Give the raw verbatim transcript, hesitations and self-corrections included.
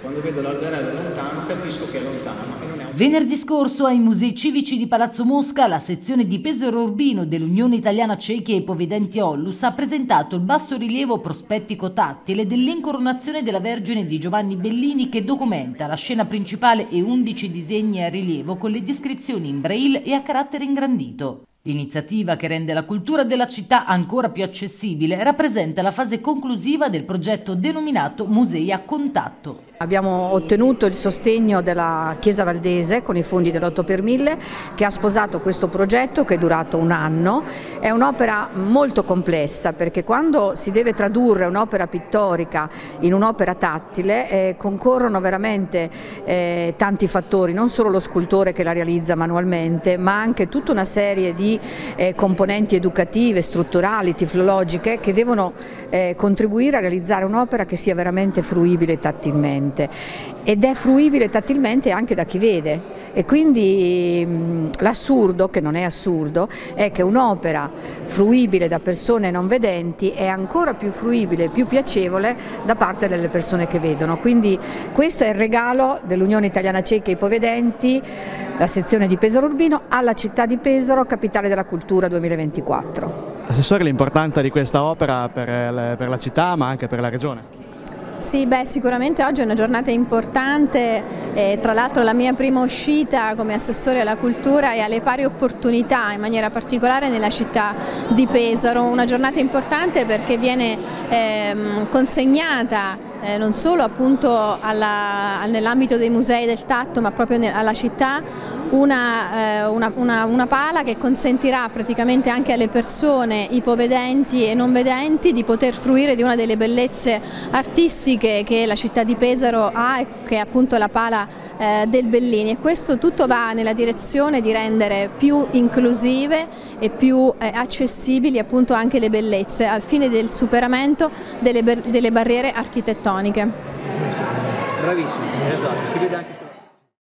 Quando vedo l'alberello lontano capisco che è lontano. Che non è un... Venerdì scorso ai Musei Civici di Palazzo Mosca la sezione di Pesaro Urbino dell'Unione Italiana Ciechi e Ipovedenti Ollus ha presentato il bassorilievo prospettico tattile dell'incoronazione della Vergine di Giovanni Bellini che documenta la scena principale e undici disegni a rilievo con le descrizioni in Braille e a carattere ingrandito. L'iniziativa, che rende la cultura della città ancora più accessibile, rappresenta la fase conclusiva del progetto denominato Musei a Contatto. Abbiamo ottenuto il sostegno della Chiesa Valdese con i fondi dell'otto per mille che ha sposato questo progetto che è durato un anno. È un'opera molto complessa perché quando si deve tradurre un'opera pittorica in un'opera tattile eh, concorrono veramente eh, tanti fattori, non solo lo scultore che la realizza manualmente ma anche tutta una serie di eh, componenti educative, strutturali, tiflologiche che devono eh, contribuire a realizzare un'opera che sia veramente fruibile tattilmente. Ed è fruibile tattilmente anche da chi vede e quindi l'assurdo, che non è assurdo, è che un'opera fruibile da persone non vedenti è ancora più fruibile, più piacevole da parte delle persone che vedono. Quindi questo è il regalo dell'Unione Italiana Ciechi e Ipovedenti, la sezione di Pesaro Urbino, alla città di Pesaro, capitale della cultura duemilaventiquattro. Assessore, l'importanza di questa opera per la città ma anche per la regione? Sì, beh, sicuramente oggi è una giornata importante, eh, tra l'altro la mia prima uscita come assessore alla cultura e alle pari opportunità, in maniera particolare nella città di Pesaro. Una giornata importante perché viene ehm, consegnata Eh, non solo appunto nell'ambito dei musei del tatto ma proprio ne, alla città una, eh, una, una, una pala che consentirà praticamente anche alle persone ipovedenti e non vedenti di poter fruire di una delle bellezze artistiche che la città di Pesaro ha e che è appunto la pala eh, del Bellini, e questo tutto va nella direzione di rendere più inclusive e più eh, accessibili appunto anche le bellezze al fine del superamento delle, delle barriere architettoniche. Bravissimo, esatto, si vede anche